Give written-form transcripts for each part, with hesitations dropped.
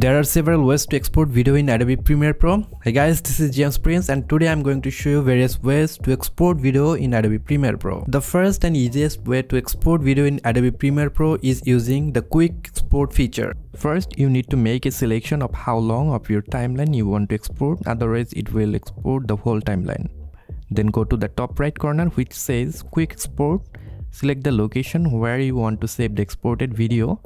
There are several ways to export video in Adobe Premiere Pro. Hey guys, this is James Prince and today I'm going to show you various ways to export video in Adobe Premiere Pro. The first and easiest way to export video in Adobe Premiere Pro is using the quick export feature. First, you need to make a selection of how long of your timeline you want to export, otherwise it will export the whole timeline. Then go to the top right corner which says quick export, select the location where you want to save the exported video.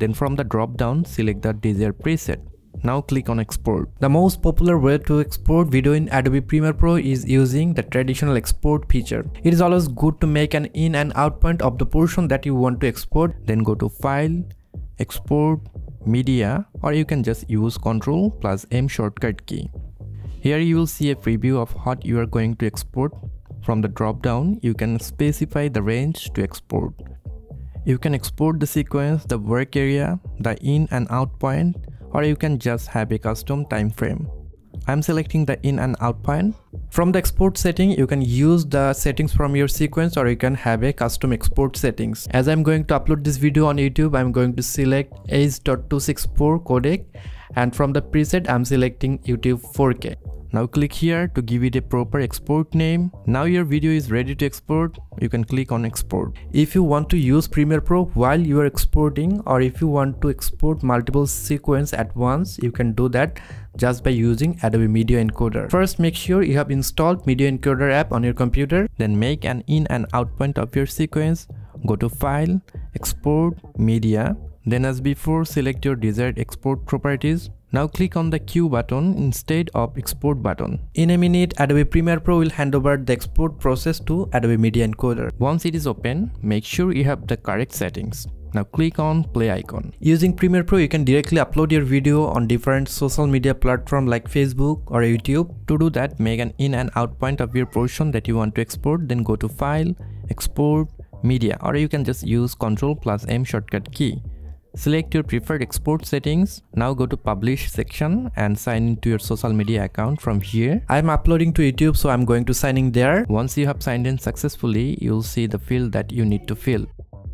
Then from the drop down, select the desired preset. Now click on export. The most popular way to export video in Adobe Premiere Pro is using the traditional export feature. It is always good to make an in and out point of the portion that you want to export. Then go to File, Export, Media, or you can just use Ctrl plus M shortcut key. Here you will see a preview of what you are going to export. From the drop down, you can specify the range to export. You can export the sequence, the work area, the in and out point, or you can just have a custom time frame. I'm selecting the in and out point. From the export setting, you can use the settings from your sequence or you can have a custom export settings. As I'm going to upload this video on YouTube, I'm going to select H.264 codec and from the preset, I'm selecting YouTube 4K. Now click here to give it a proper export name. Now your video is ready to export. You can click on export. If you want to use Premiere Pro while you are exporting or if you want to export multiple sequences at once, you can do that just by using Adobe Media Encoder. First, make sure you have installed Media Encoder app on your computer. Then make an in and out point of your sequence. Go to File, Export, Media. Then as before, select your desired export properties. Now click on the Q button instead of export button. In a minute, Adobe Premiere Pro will hand over the export process to Adobe Media Encoder. Once it is open, make sure you have the correct settings. Now click on play icon. Using Premiere Pro, you can directly upload your video on different social media platforms like Facebook or YouTube. To do that, make an in and out point of your portion that you want to export. Then go to File, Export, Media, or you can just use Ctrl plus M shortcut key. Select your preferred export settings. Now go to publish section and sign into your social media account from here. I'm uploading to YouTube, so I'm going to sign in there. Once you have signed in successfully, you'll see the field that you need to fill.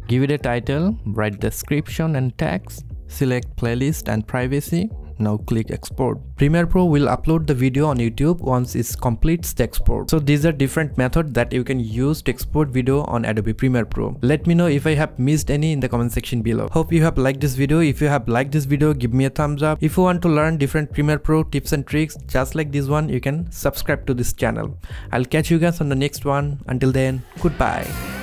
Give it a title, write description and tags, select playlist and privacy. Now click export. Premiere Pro will upload the video on YouTube once it completes the export. So these are different methods that you can use to export video on Adobe Premiere Pro. Let me know if I have missed any in the comment section below. Hope you have liked this video. If you have liked this video, give me a thumbs up. If you want to learn different Premiere Pro tips and tricks just like this one, you can subscribe to this channel. I'll catch you guys on the next one. Until then, goodbye.